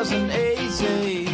wasn't easy.